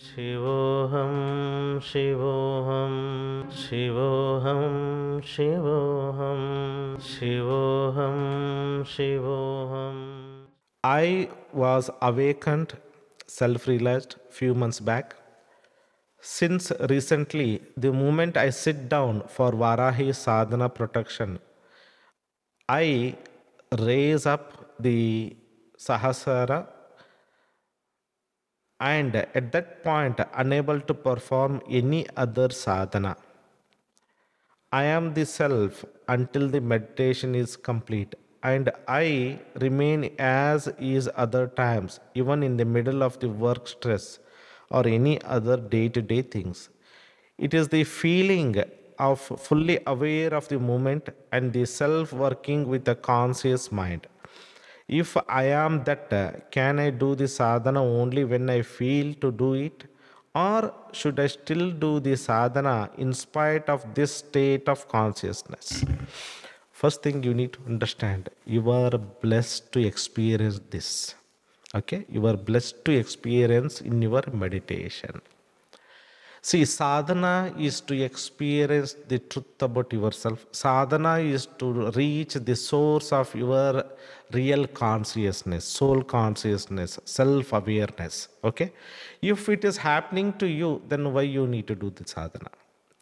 Shivoham, Shivoham, Shivoham, Shivoham, Shivoham, Shivoham. I was awakened, self-realized, few months back. Since recently, the moment I sit down for Varahi Sadhana protection, I raise up the Sahasrara, and at that point unable to perform any other sadhana. I am the self until the meditation is complete, and I remain as is other times, even in the middle of the work stress or any other day-to-day things. It is the feeling of fully aware of the moment and the self working with a conscious mind. If I am that, can I do the sadhana only when I feel to do it? Or should I still do the sadhana in spite of this state of consciousness? First thing you need to understand, you are blessed to experience this. Okay? You are blessed to experience in your meditation. See, sadhana is to experience the truth about yourself. Sadhana is to reach the source of your real consciousness, soul consciousness, self-awareness. Okay? If it is happening to you, then why you need to do the sadhana?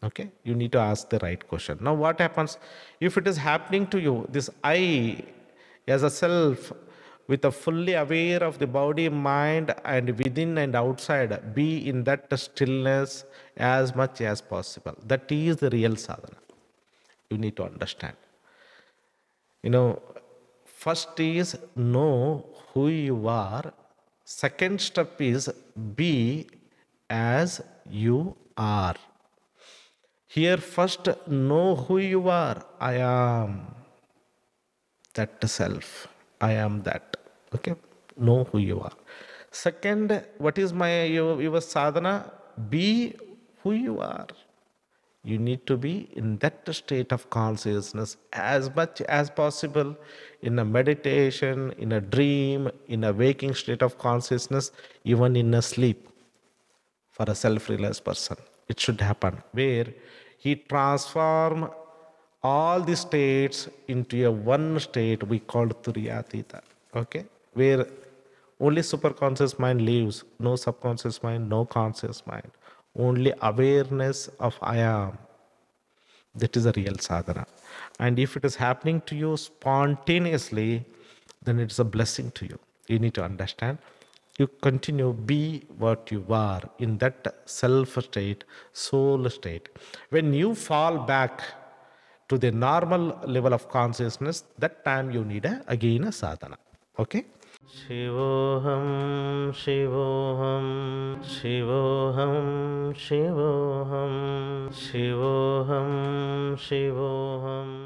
Okay? You need to ask the right question. Now what happens? If it is happening to you, this I as a self, with a fully aware of the body, mind, and within and outside, be in that stillness as much as possible. That is the real sadhana. You need to understand. You know, first is know who you are. Second step is be as you are. Here first know who you are. I am that self. I am that. Okay, know who you are. Second, what is your sadhana? Be who you are. You need to be in that state of consciousness as much as possible, in a meditation, in a dream, in a waking state of consciousness, even in a sleep. For a self-realized person, it should happen, where he transforms all the states into a one state we call Turiyatita. Okay? Where only superconscious mind lives, no subconscious mind, no conscious mind. Only awareness of I am. That is a real sadhana. And if it is happening to you spontaneously, then it is a blessing to you. You need to understand. You continue, be what you are in that self state, soul state. When you fall back to the normal level of consciousness, that time you need again a sadhana. Okay? Shivoham, Shivoham, Shivoham, Shivoham, Shivoham, Shivoham.